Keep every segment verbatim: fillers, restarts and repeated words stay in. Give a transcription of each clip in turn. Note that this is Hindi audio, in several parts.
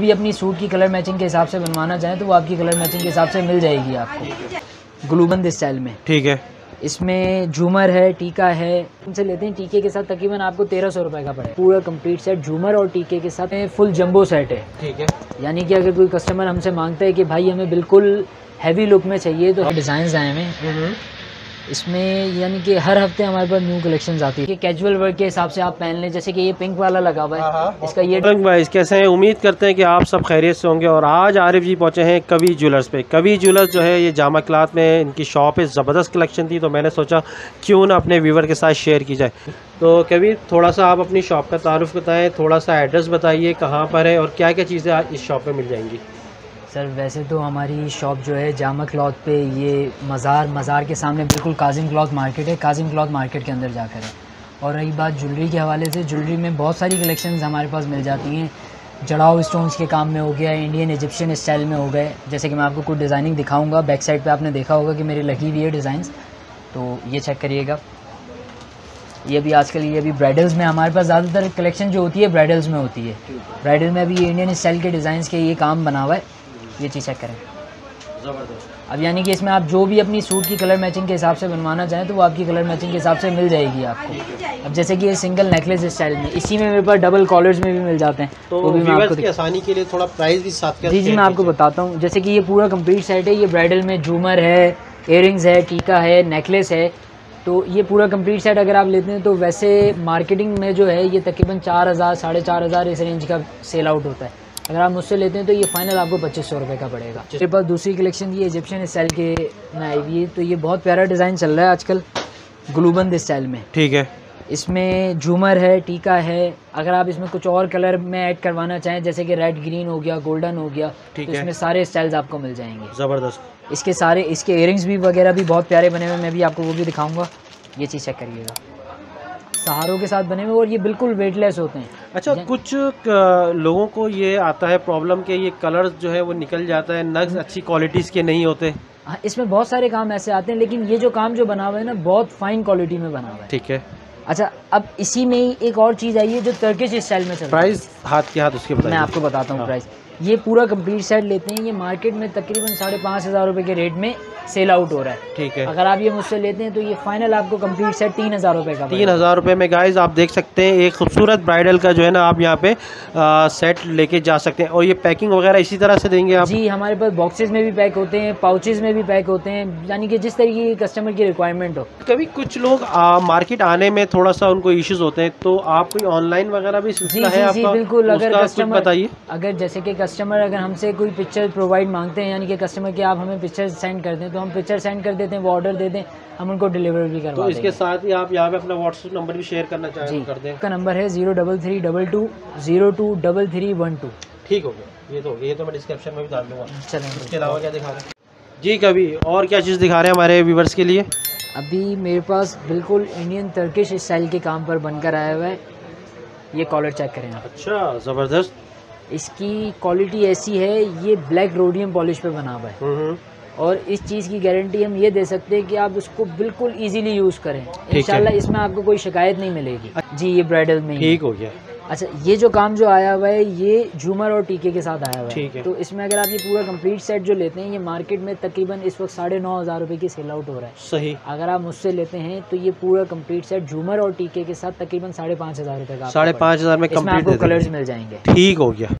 भी अपनी सूट की कलर मैचिंग के हिसाब से बनवाना चाहें तो वो आपकी कलर मैचिंग के हिसाब से मिल जाएगी आपको ग्लूबंद स्टाइल में। ठीक है, इसमें झूमर है, टीका है, उनसे लेते हैं। टीके के साथ तकरीबन आपको तेरह सौ रुपये का पड़ेगा पूरा कंप्लीट सेट, झूमर और टीके के साथ फुल जंबो सेट है। ठीक है, यानी कि अगर कोई कस्टमर हमसे मांगता है कि भाई हमें बिल्कुल हैवी लुक में चाहिए तो डिज़ाइन आए हैं इसमें, यानी कि हर हफ्ते हमारे पास न्यू कलेक्शंस आती है कि कैजुअल वर्क के हिसाब से आप पहन लें। जैसे कि ये पिंक वाला लगा हुआ है, इसका ये रंग वाइज। कैसे हैं, उम्मीद करते हैं कि आप सब खैरियत से होंगे। और आज आरिफ जी पहुंचे हैं क़वी ज्वेलर्स पे। क़वी ज्वेलर्स जो है ये जामा क्लात में इनकी शॉप है, ज़बरदस्त कलेक्शन थी तो मैंने सोचा क्यों ना अपने व्यूवर के साथ शेयर की जाए। तो कभी थोड़ा सा आप अपनी शॉप का तारुफ बताएँ, थोड़ा सा एड्रेस बताइए कहाँ पर है और क्या क्या चीज़ें इस शॉप में मिल जाएंगी। सर वैसे तो हमारी शॉप जो है जामा क्लॉथ पे, ये मज़ार मज़ार के सामने बिल्कुल काज़िम क्लॉथ मार्केट है, काज़िम क्लॉथ मार्केट के अंदर जाकर है। और रही बात ज्वेलरी के हवाले से, ज्वेलरी में बहुत सारी कलेक्शंस हमारे पास मिल जाती हैं। जड़ाऊ स्टोन्स के काम में हो गया, इंडियन इजिप्शियन स्टाइल में हो गए। जैसे कि मैं आपको कुछ डिज़ाइनिंग दिखाऊँगा, बैक साइड पर आपने देखा होगा कि मेरी लगी हुई है डिज़ाइंस, तो ये चेक करिएगा। ये भी आजकल ये भी ब्राइडल्स में हमारे पास ज़्यादातर कलेक्शन जो होती है ब्राइडल्स में होती है। ब्राइडल में अभी इंडियन स्टाइल के डिज़ाइंस के ये काम बना हुआ है, ये चीज़ चेक करें। अब यानी कि इसमें आप जो भी अपनी सूट की कलर मैचिंग के हिसाब से बनवाना चाहें तो वो आपकी कलर मैचिंग के हिसाब से मिल जाएगी आपको। अब जैसे कि ये सिंगल नेकलेस स्टाइल में, इसी में मेरे पास डबल कॉलर्स में भी मिल जाते हैं, तो वो भी मैं आपको आसानी के लिए थोड़ा प्राइस भी साथ जी जी मैं आपको बताता हूँ। जैसे कि ये पूरा कम्प्लीट सेट है, ये ब्राइडल में झूमर है, इयररिंग्स है, टीका है, नेकलेस है, तो ये पूरा कंप्लीट सेट अगर आप लेते हैं तो वैसे मार्केटिंग में जो है ये तकरीबन चार हज़ार साढ़े चार हज़ार इस रेंज का सेल आउट होता है। अगर आप मुझसे लेते हैं तो ये फाइनल आपको पच्चीस सौ रुपये का पड़ेगा। मेरे पास दूसरी कलेक्शन ये इजिप्शियन स्टाइल के में आई हुई है, तो ये बहुत प्यारा डिज़ाइन चल रहा है आजकल ग्लूबंद स्टाइल में। ठीक है, इसमें झूमर है, टीका है। अगर आप इसमें कुछ और कलर में ऐड करवाना चाहें जैसे कि रेड ग्रीन हो गया, गोल्डन हो गया, तो इसमें सारे स्टाइल्स आपको मिल जाएंगे। ज़बरदस्त, इसके सारे इसके इयररिंग्स भी वगैरह भी बहुत प्यारे बने हुए, मैं भी आपको वो भी दिखाऊँगा। ये चीज़ चेक करिएगा, सहारों के साथ बने हुए और ये बिल्कुल वेटलेस होते हैं। अच्छा, कुछ लोगों को ये आता है प्रॉब्लम कि ये कलर्स जो है वो निकल जाता है, नग्स अच्छी क्वालिटीज़ के नहीं होते। हाँ, इसमें बहुत सारे काम ऐसे आते हैं, लेकिन ये जो काम जो बना हुआ है ना बहुत फाइन क्वालिटी में बना हुआ है। ठीक है, अच्छा अब इसी में ही एक और चीज़ आई है जो टर्किश स्टाइल में चल रहा है। प्राइस हाथ के हाथ उसके मैं आपको बताता हूँ प्राइस। ये पूरा कम्प्लीट सेट लेते हैं, ये मार्केट में तकरीबन साढ़े पाँच हज़ार रुपये के रेट में सेल आउट हो रहा है। ठीक है, अगर आप ये मुझसे लेते हैं तो ये फाइनल आपको कंप्लीट सेट तीन हज़ार रुपये का, तीन हज़ार रुपये में। गाइस आप देख सकते हैं एक खूबसूरत ब्राइडल का जो है ना आप यहाँ पे आ, सेट लेके जा सकते हैं। और ये पैकिंग वगैरह इसी तरह से देंगे आप? जी, हमारे पास बॉक्सेज में भी पैक होते हैं, पाउचेज में भी पैक होते हैं, यानी कि जिस तरीके की कस्टमर की रिक्वायरमेंट हो। कभी कुछ लोग आ, मार्केट आने में थोड़ा सा उनको इश्यूज़ होते हैं, तो आप कोई ऑनलाइन वगैरह भी जी जी बिल्कुल। अगर कस्टमर बताइए, अगर जैसे कि कस्टमर अगर हमसे कोई पिक्चर प्रोवाइड मांगते हैं, यानी कि कस्टमर के आप हमें पिक्चर सेंड कर दें तो हम पिक्चर सेंड कर देते हैं, वो ऑर्डर दे दें, हम उनको डिलीवर भी करवा देंगे। तो इसके साथ ही आप यहाँ पे अपना व्हाट्सएप नंबर भी शेयर करना चाहें तो कर दें। आपका नंबर है zero double three double two zero two double three one two. ठीक हो गया, ये तो ये तो मैं डिस्क्रिप्शन में भी डाल दूँगा। चलें, इसके अलावा क्या दिखा रहे हैं जी कभी और क्या चीज़ दिखा रहे हैं हमारे व्यूवर्स के लिए? अभी मेरे पास बिल्कुल इंडियन टर्किश स्टाइल के काम पर बनकर आया हुआ है, ये कॉलर चेक करें। अच्छा, ज़बरदस्त, इसकी क्वालिटी ऐसी है, ये ब्लैक रोडियम पॉलिश पे बना हुआ है और इस चीज़ की गारंटी हम ये दे सकते हैं कि आप उसको बिल्कुल इजीली यूज़ करें, इंशाल्लाह इसमें आपको कोई शिकायत नहीं मिलेगी। जी, ये ब्राइडल में ठीक हो गया। अच्छा, ये जो काम जो आया हुआ है ये झूमर और टीके के साथ आया हुआ है, तो इसमें अगर आप ये पूरा कंप्लीट सेट जो लेते हैं ये मार्केट में तकरीबन इस वक्त साढ़े नौ हज़ार रुपये की सेल आउट हो रहा है। सही, अगर आप मुझसे लेते हैं तो ये पूरा कंप्लीट सेट झूमर और टीके के साथ तकरीबन साढ़े पाँच हज़ार रुपये का, साढ़े पाँच हज़ार में आपको कलर्स मिल जाएंगे। ठीक हो गया,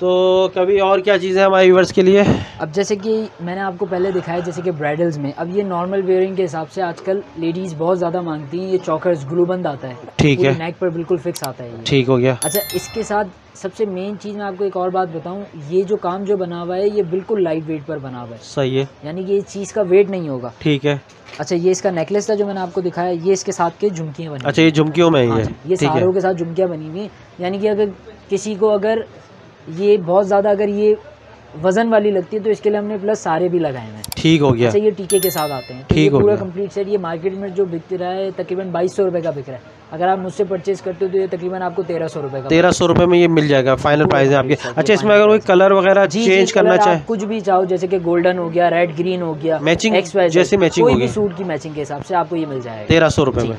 तो कभी और क्या चीज़ें हमारे व्यूअर्स के लिए? अब जैसे कि मैंने आपको पहले दिखाया जैसे कि ब्राइडल्स में, अब ये नॉर्मल वेयरिंग के हिसाब से आजकल लेडीज़ बहुत ज़्यादा मांगती हैं, ये चौकर्स ग्लूबंद आता है। ठीक है, नेक पर बिल्कुल फिक्स आता है ये। ठीक हो गया। अच्छा, इसके साथ सबसे मेन चीज़ मैं आपको एक और बात बताऊँ, ये जो काम जो बना हुआ है ये बिल्कुल लाइट वेट पर बना हुआ है। सही है, यानी कि इस चीज़ का वेट नहीं होगा। ठीक है। अच्छा, ये इसका नेकलेस था जो मैंने आपको दिखाया, ये इसके साथ के झुमकियाँ बनी। अच्छा, ये झुमकियों में है, ये सहारों के साथ झुमकियाँ बनी हुई हैं, यानी कि अगर किसी को अगर ये बहुत ज़्यादा अगर ये वजन वाली लगती है तो इसके लिए हमने प्लस सारे भी लगाए हैं। ठीक हो गया। अच्छा, ये टीके के साथ आते हैं। ठीक हो गया। पूरा कंप्लीट सेट ये मार्केट में जो बिक रहा है तकरीबन बाईस सौ रुपये का बिक रहा है, अगर आप मुझसे परचेज करते हो तो ये तकरीबन आपको तेरह सौ रुपये का, तेरह सौ रुपये में ये मिल जाएगा, फाइनल प्राइस है आपके। अच्छा, इसमें अगर कोई कलर वगैरह चेंज करना चाहे कुछ भी चाहो, जैसे कि गोल्डन हो गया, रेड ग्रीन हो गया, मैचिंग जैसे मैचिंग होगी सूट की मैचिंग के हिसाब से आपको ये मिल जाएगा तेरह सौ रुपये में।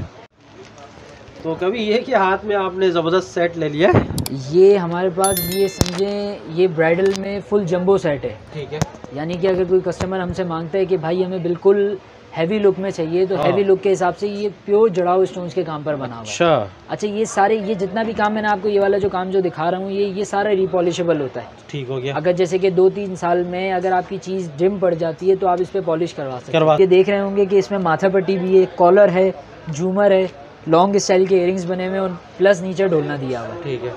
तो कभी ये कि हाथ में आपने ज़बरदस्त सेट ले लिया है, ये हमारे पास ये समझें ये ब्राइडल में फुल जंबो सेट है, ठीक है। यानी कि अगर कोई कस्टमर हमसे मांगता है कि भाई हमें बिल्कुल हैवी लुक में चाहिए तो हैवी लुक के हिसाब से ये प्योर जड़ाऊ स्टोन्स के काम पर बना हुआ है। अच्छा अच्छा ये सारे ये जितना भी काम मैंने आपको ये वाला जो काम जो दिखा रहा हूँ ये ये सारा रिपॉलिशेबल होता है, ठीक हो गया। अगर जैसे कि दो तीन साल में अगर आपकी चीज़ डिम पड़ जाती है तो आप इस पर पॉलिश करवा सकते हैं। ये देख रहे होंगे कि इसमें माथापट्टी भी है, कॉलर है, झूमर है, लॉन्ग स्टाइल के इयरिंग्स बने हुए और प्लस नीचे ढोलना दिया हुआ, ठीक है।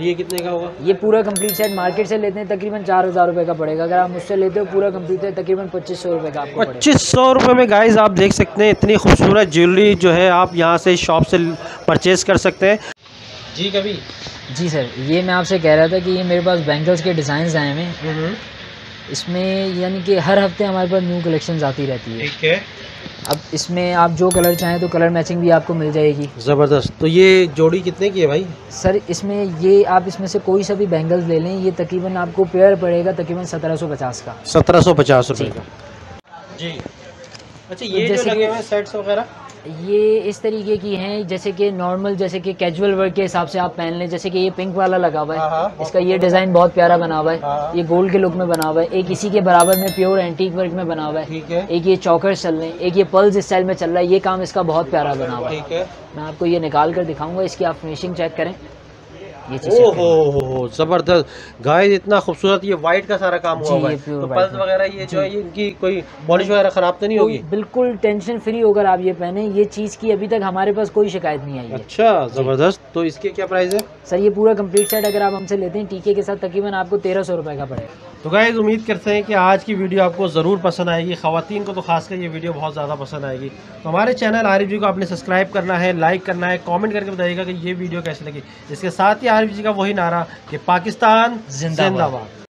ये कितने का होगा? ये पूरा कंप्लीट सेट मार्केट से लेते हैं तकरीबन चार हज़ार रुपये का पड़ेगा। अगर आप मुझसे लेते हो पूरा कंप्लीट है तकरीबन पच्चीस सौ रुपये का। पच्चीस सौ रुपये में गाइस आप देख सकते हैं इतनी खूबसूरत ज्वेलरी जो है आप यहाँ से शॉप से परचेज़ कर सकते हैं। जी कभी जी सर, ये मैं आपसे कह रहा था कि ये मेरे पास बैंगल्स के डिज़ाइन आए हैं, इसमें यानी कि हर हफ्ते हमारे पास न्यू कलेक्शंस आती रहती है, ठीक है। अब इसमें आप जो कलर चाहें तो कलर मैचिंग भी आपको मिल जाएगी। ज़बरदस्त। तो ये जोड़ी कितने की है भाई? सर इसमें ये आप इसमें से कोई सा भी बैंगल्स ले लें, ये तकरीबन आपको पेयर पड़ेगा तकरीबन सत्रह सौ पचास का। सत्रह सौ पचास रुपये का जी। अच्छा ये तो जो लगे हुए सेट्स वगैरह ये इस तरीके की हैं जैसे कि नॉर्मल जैसे कि कैजुअल वर्क के हिसाब से आप पहन लें। जैसे कि ये पिंक वाला लगा हुआ है, इसका ये डिज़ाइन बहुत प्यारा बना हुआ है, ये गोल्ड के लुक में बना हुआ है। एक इसी के बराबर में प्योर एंटीक वर्क में बना हुआ है, एक ये चौकर चल रहे हैं, एक ये पल्स स्टाइल में चल रहा है, ये काम इसका बहुत प्यारा बना हुआ है। मैं आपको ये निकाल कर दिखाऊँगा, इसकी आप फिनिशिंग चेक करें। ये ओहो जबरदस्त गाइस, इतना खूबसूरत ये वाइट का सारा काम हुआ है। तो पल्स वगैरह ये जो है इनकी कोई पॉलिश वगैरह खराब तो नहीं होगी? बिल्कुल टेंशन फ्री होकर आप ये पहने, ये चीज़ की अभी तक हमारे पास कोई शिकायत नहीं आई। अच्छा जबरदस्त। तो इसके क्या प्राइस है सर? ये पूरा कंप्लीट सेट अगर आप हमसे लेते हैं टीके के साथ तकरीबन आपको तेरह सौ रुपये का पड़ेगा। तो गाइस उम्मीद करते हैं कि आज की वीडियो आपको ज़रूर पसंद आएगी, ख़वातीन को तो खासकर ये वीडियो बहुत ज़्यादा पसंद आएगी। तो हमारे चैनल आरिफ जी को आपने सब्सक्राइब करना है, लाइक करना है, कमेंट करके बताइएगा कि ये वीडियो कैसी लगी। इसके साथ ही आरिफ जी का वही नारा कि पाकिस्तान जिंदाबाद।